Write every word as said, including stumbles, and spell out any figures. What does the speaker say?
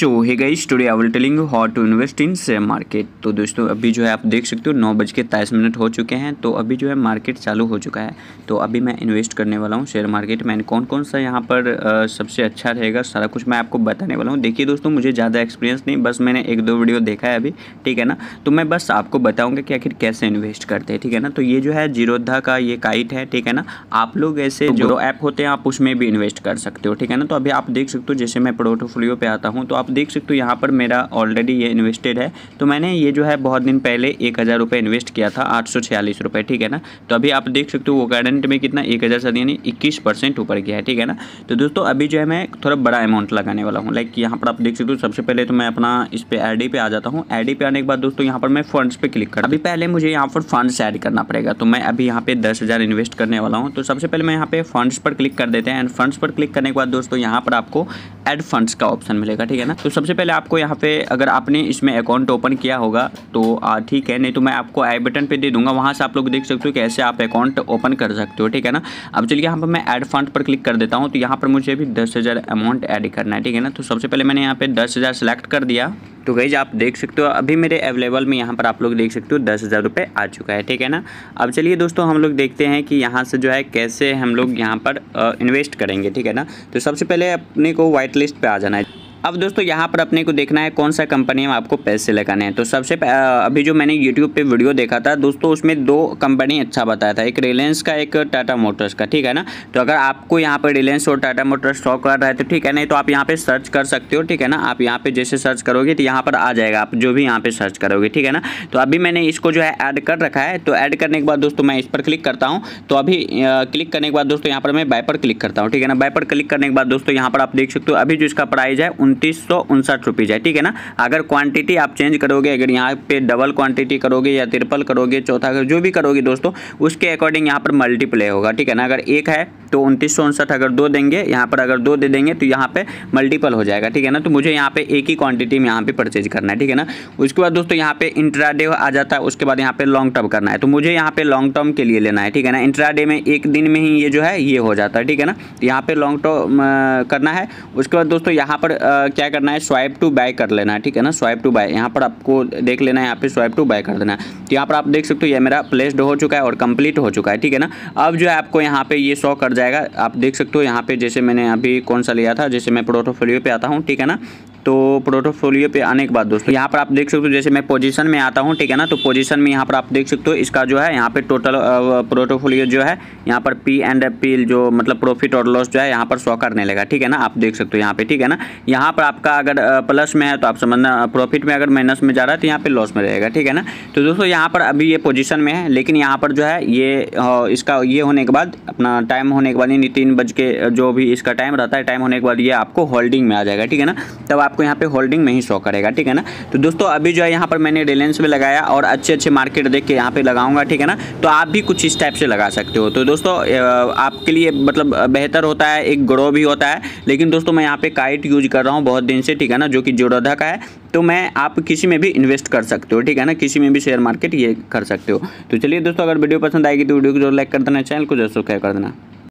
So hey guys, today I will telling you how to invest in share market. तो दोस्तों अभी जो है आप देख सकते हो नौ बज के तेईस मिनट हो चुके हैं। तो अभी जो है मार्केट चालू हो चुका है। तो अभी मैं इन्वेस्ट करने वाला हूं शेयर मार्केट में। कौन कौन सा यहां पर आ, सबसे अच्छा रहेगा सारा कुछ मैं आपको बताने वाला हूँ। देखिए दोस्तों, मुझे ज़्यादा एक्सपीरियंस नहीं, बस मैंने एक दो वीडियो देखा है अभी, ठीक है ना। तो मैं बस आपको बताऊँगा कि आखिर कैसे इन्वेस्ट करते हैं, ठीक है ना। तो ये जो है जीरोधा का ये काइट है, ठीक है ना। आप लोग ऐसे जो ऐप होते हैं आप उसमें भी इन्वेस्ट कर सकते हो, ठीक है ना। तो अभी आप देख सकते हो, जैसे मैं पोर्टफोलियो पे आता हूँ तो आप देख सकते हो यहाँ पर मेरा ऑलरेडी ये इन्वेस्टेड है। तो मैंने ये जो है बहुत दिन पहले एक हज़ार रुपये इन्वेस्ट किया था, आठ सौ छियालीस रुपये, ठीक है ना। तो अभी आप देख सकते हो वो करंट में कितना एक हज़ार सात यानी इक्कीस परसेंट ऊपर गया है, ठीक है ना। तो दोस्तों अभी जो है मैं थोड़ा बड़ा अमाउंट लगाने वाला हूँ। लाइक यहाँ पर आप देख सकते हो, सबसे पहले तो मैं अपना इस पर आई डी पे आ जाता हूँ। आई डी पे आने के बाद दोस्तों यहाँ पर मैं फंड्स पे क्लिक करता हूँ। अभी पहले मुझे यहाँ पर फंड्स ऐड करना पड़ेगा। तो मैं अभी यहाँ पे दस हज़ार इन्वेस्ट करने वाला हूँ। तो सबसे पहले मैं यहाँ पे फंड्स पर क्लिक कर देते हैं। एंड फंड्स पर क्लिक करने के बाद दोस्तों यहाँ पर आपको एड फंड्स का ऑप्शन मिलेगा, ठीक है ना। तो सबसे पहले आपको यहाँ पे अगर आपने इसमें अकाउंट ओपन किया होगा तो आ, ठीक है, नहीं तो मैं आपको आई बटन पे दे दूंगा, वहाँ से आप लोग देख सकते हो कैसे आप अकाउंट ओपन कर सकते हो, ठीक है ना। अब चलिए यहाँ पर मैं ऐड फंड पर क्लिक कर देता हूँ। तो यहाँ पर मुझे भी दस हज़ार अमाउंट ऐड करना है, ठीक है ना। तो सबसे पहले मैंने यहाँ पर दस हज़ार सेलेक्ट कर दिया। तो गाइज आप देख सकते हो अभी मेरे अवेलेबल में यहाँ पर आप लोग देख सकते हो दस हज़ार रुपये आ चुका है, ठीक है ना। अब चलिए दोस्तों हम लोग देखते हैं कि यहाँ से जो है कैसे हम लोग यहाँ पर इन्वेस्ट करेंगे, ठीक है ना। तो सबसे पहले अपने को वाइट लिस्ट पे आ जाना है। अब दोस्तों यहाँ पर अपने को देखना है कौन सा कंपनी में आपको पैसे लगाने हैं। तो सबसे अभी जो मैंने YouTube पे वीडियो देखा था दोस्तों, उसमें दो कंपनी अच्छा बताया था, एक रिलायंस का, एक टाटा मोटर्स का, ठीक है ना। तो अगर आपको यहाँ पर रिलायंस और टाटा मोटर्स शॉक कर रहा है तो ठीक है, नहीं तो आप यहाँ पे सर्च कर सकते हो, ठीक है ना। आप यहाँ पर जैसे सर्च करोगे तो यहाँ पर आ जाएगा, आप जो भी यहाँ पर सर्च करोगे, ठीक है ना। तो अभी मैंने इसको जो है ऐड कर रखा है। तो ऐड करने के बाद दोस्तों मैं इस पर क्लिक करता हूँ। तो अभी क्लिक करने के बाद दोस्तों यहाँ पर मैं बाय पर क्लिक करता हूँ, ठीक है ना। बाय पर क्लिक करने के बाद दोस्तों यहाँ पर आप देख सकते हो अभी जो इसका प्राइस है उनतीस सौ उनसठ रुपीज़ है, ठीक है ना। अगर क्वांटिटी आप चेंज करोगे, अगर यहाँ पे डबल क्वांटिटी करोगे या ट्रिपल करोगे, चौथा जो भी करोगे दोस्तों, उसके अकॉर्डिंग यहाँ पर मल्टीप्ले होगा, ठीक है ना। अगर एक है तो उनतीस सौ उनसठ, अगर दो देंगे यहाँ पर, अगर दो दे देंगे तो यहाँ पे मल्टीपल हो जाएगा, ठीक है ना। तो मुझे यहाँ पे एक ही क्वांटिटी में यहाँ पे परचेज करना है, ठीक है ना। उसके बाद दोस्तों यहाँ पे इंट्राडे आ जाता है, उसके बाद यहाँ पे लॉन्ग टर्म करना है। तो मुझे यहाँ पे लॉन्ग टर्म के लिए लेना है, ठीक है ना। इंट्राडे में एक दिन में ही ये जो है ये हो जाता है, ठीक है ना। तो यहाँ पे लॉन्ग टर्म करना है। उसके बाद दोस्तों यहाँ पर क्या करना है, स्वाइप टू बाय कर लेना है, ठीक है ना। स्वाइप टू बाय यहाँ पर आपको देख लेना है, यहाँ पे स्वाइप टू बाय कर देना है। तो यहाँ पर आप देख सकते हो ये मेरा प्लेस्ड हो चुका है और कंप्लीट हो चुका है, ठीक है ना। अब जो है आपको यहाँ पे ये शो कर जाएगा, आप देख सकते हो यहाँ पे जैसे मैंने अभी कौन सा लिया था, जैसे मैं पोर्टफोलियो पे आता हूँ, ठीक है ना। तो पोर्टफोलियो पे आने के बाद दोस्तों यहाँ पर आप देख सकते हो जैसे मैं पोजीशन में आता हूँ, ठीक है ना। तो पोजीशन में यहाँ पर आप देख सकते हो इसका जो है यहाँ पे टोटल पोर्टफोलियो जो है यहाँ पर पी एंड पी जो मतलब प्रॉफिट और लॉस जो है यहाँ पर शो करने लगा, ठीक है ना। आप देख सकते हो यहाँ पे, ठीक है ना। यहाँ पर आपका अगर प्लस में है तो आप समझना प्रॉफिट में, अगर माइनस में जा रहा है तो यहाँ पर लॉस में रहेगा, ठीक है ना। तो दोस्तों यहाँ पर अभी ये पोजिशन में है, लेकिन यहाँ पर जो है ये इसका ये होने के बाद अपना टाइम होने के बाद यानी तीन बज के जो भी इसका टाइम रहता है, टाइम होने के बाद ये आपको होल्डिंग में आ जाएगा, ठीक है ना। तब आपको यहाँ पे होल्डिंग में ही शो करेगा, ठीक है ना। तो दोस्तों अभी जो है यहाँ पर मैंने रिलायंस में लगाया और अच्छे अच्छे मार्केट देख के यहाँ पे लगाऊंगा, ठीक है ना। तो आप भी कुछ इस टाइप से लगा सकते हो। तो दोस्तों आपके लिए मतलब बेहतर होता है, एक ग्रो भी होता है, लेकिन दोस्तों मैं यहाँ पे काइट यूज कर रहा हूँ बहुत दिन से, ठीक है ना, जो कि जीरोधा का है। तो मैं आप किसी में भी इन्वेस्ट कर सकते हो, ठीक है ना, किसी में भी शेयर मार्केट ये कर सकते हो। तो चलिए दोस्तों, अगर वीडियो पसंद आएगी तो वीडियो को जरूर लाइक कर देना, चैनल को जरूर सब्सक्राइब कर देना।